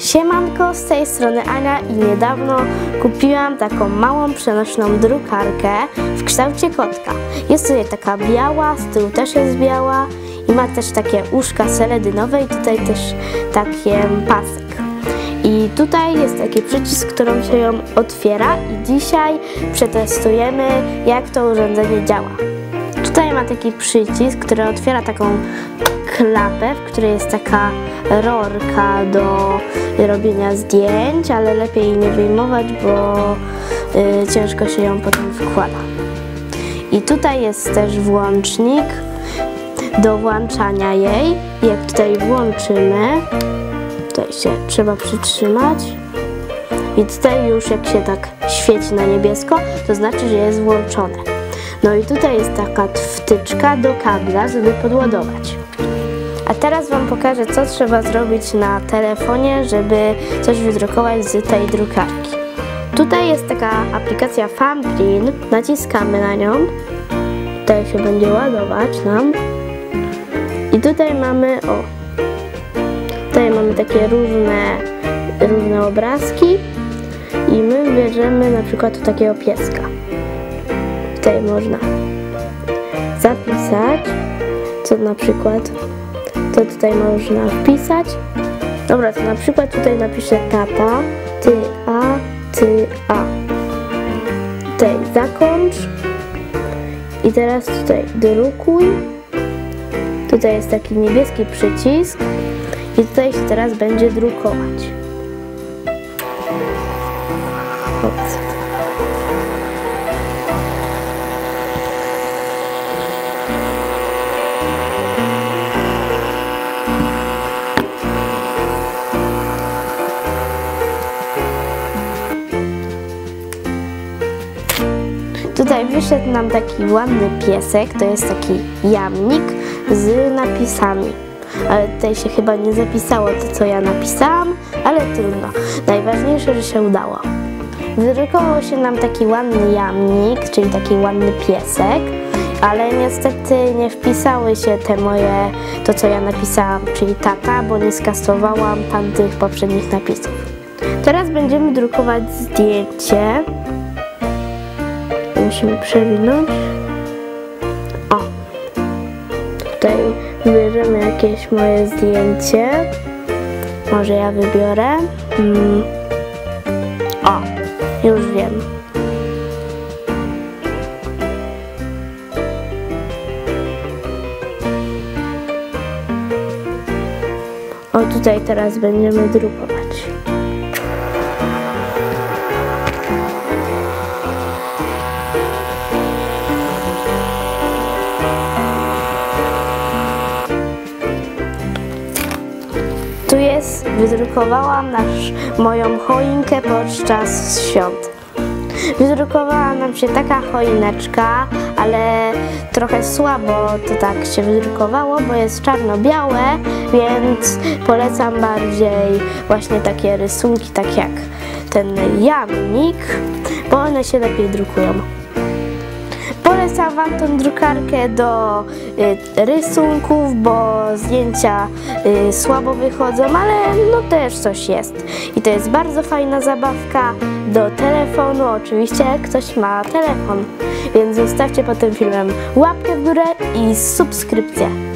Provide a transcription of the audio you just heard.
Siemanko, z tej strony Ania i niedawno kupiłam taką małą przenośną drukarkę w kształcie kotka. Jest tutaj taka biała, z tyłu też jest biała i ma też takie uszka seledynowe i tutaj też taki pasek. I tutaj jest taki przycisk, którą się ją otwiera i dzisiaj przetestujemy, jak to urządzenie działa. Tutaj ma taki przycisk, który otwiera taką klapę, w której jest taka rurka do robienia zdjęć, ale lepiej jej nie wyjmować, bo ciężko się ją potem wkłada. I tutaj jest też włącznik do włączania jej. Jak tutaj włączymy, tutaj się trzeba przytrzymać i tutaj już jak się tak świeci na niebiesko, to znaczy, że jest włączone. No i tutaj jest taka wtyczka do kabla, żeby podładować. A teraz Wam pokażę, co trzeba zrobić na telefonie, żeby coś wydrukować z tej drukarki. Tutaj jest taka aplikacja Fan Print, naciskamy na nią, tutaj się będzie ładować nam i tutaj mamy, takie różne obrazki i my bierzemy na przykład takiego pieska. Tutaj można zapisać, co na przykład to tutaj można wpisać. Dobra, to na przykład tutaj napiszę tata, ty, a. Tutaj zakończ. I teraz tutaj drukuj. Tutaj jest taki niebieski przycisk. I tutaj się teraz będzie drukować. Ops. Tutaj wyszedł nam taki ładny piesek, to jest taki jamnik z napisami. Ale tutaj się chyba nie zapisało to, co ja napisałam, ale trudno. Najważniejsze, że się udało. Wydrukował się nam taki ładny jamnik, czyli taki ładny piesek, ale niestety nie wpisały się te moje, to co ja napisałam, czyli tata, bo nie skasowałam tamtych poprzednich napisów. Teraz będziemy drukować zdjęcie. Musimy przewinąć. O! Tutaj wybierzemy jakieś moje zdjęcie. Może ja wybiorę. O! Już wiem. O, tutaj teraz będziemy drukować. Tu jest, wydrukowałam moją choinkę podczas świąt. Wydrukowała nam się taka choineczka, ale trochę słabo to tak się wydrukowało, bo jest czarno-białe, więc polecam bardziej właśnie takie rysunki, tak jak ten jamnik, bo one się lepiej drukują. Polecam Wam tą drukarkę do rysunków, bo zdjęcia słabo wychodzą, ale no też coś jest. I to jest bardzo fajna zabawka do telefonu, oczywiście ktoś ma telefon, więc zostawcie pod tym filmem łapkę w górę i subskrypcję.